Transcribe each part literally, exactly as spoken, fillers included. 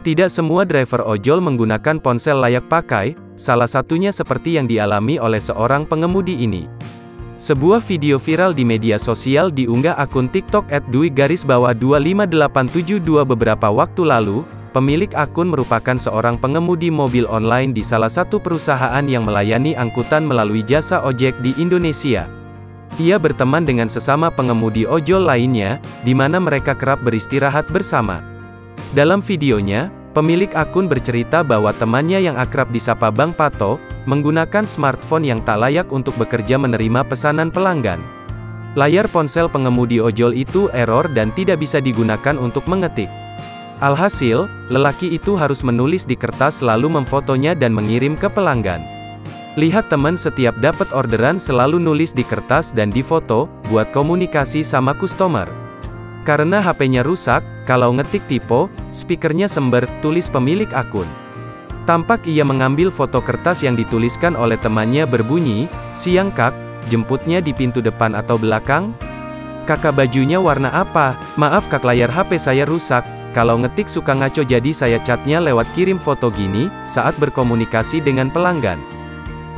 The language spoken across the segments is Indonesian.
Tidak semua driver ojol menggunakan ponsel layak pakai, salah satunya seperti yang dialami oleh seorang pengemudi ini. Sebuah video viral di media sosial diunggah akun TikTok et dui garis bawah dua lima delapan tujuh dua beberapa waktu lalu. Pemilik akun merupakan seorang pengemudi mobil online di salah satu perusahaan yang melayani angkutan melalui jasa ojek di Indonesia. Ia berteman dengan sesama pengemudi ojol lainnya, di mana mereka kerap beristirahat bersama. Dalam videonya, pemilik akun bercerita bahwa temannya yang akrab disapa Bang Pato, menggunakan smartphone yang tak layak untuk bekerja menerima pesanan pelanggan. Layar ponsel pengemudi ojol itu error dan tidak bisa digunakan untuk mengetik. Alhasil, lelaki itu harus menulis di kertas lalu memfotonya dan mengirim ke pelanggan. Lihat teman setiap dapat orderan selalu nulis di kertas dan difoto, buat komunikasi sama customer. Karena H P-nya rusak, kalau ngetik typo, speakernya sember, tulis pemilik akun. Tampak ia mengambil foto kertas yang dituliskan oleh temannya berbunyi, "Siang Kak, jemputnya di pintu depan atau belakang? Kakak bajunya warna apa? Maaf Kak, layar H P saya rusak. Kalau ngetik suka ngaco jadi saya catnya lewat kirim foto gini," saat berkomunikasi dengan pelanggan.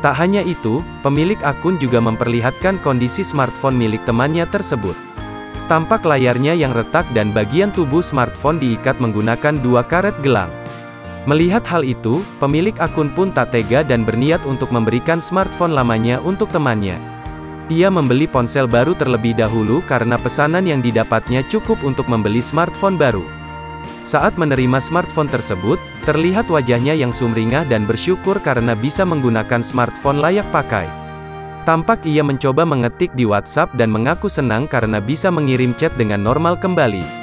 Tak hanya itu, pemilik akun juga memperlihatkan kondisi smartphone milik temannya tersebut. Tampak layarnya yang retak dan bagian tubuh smartphone diikat menggunakan dua karet gelang. Melihat hal itu, pemilik akun pun tak tega dan berniat untuk memberikan smartphone lamanya untuk temannya. Ia membeli ponsel baru terlebih dahulu karena pesanan yang didapatnya cukup untuk membeli smartphone baru. Saat menerima smartphone tersebut, terlihat wajahnya yang sumringah dan bersyukur karena bisa menggunakan smartphone layak pakai. Tampak ia mencoba mengetik di WhatsApp dan mengaku senang karena bisa mengirim chat dengan normal kembali.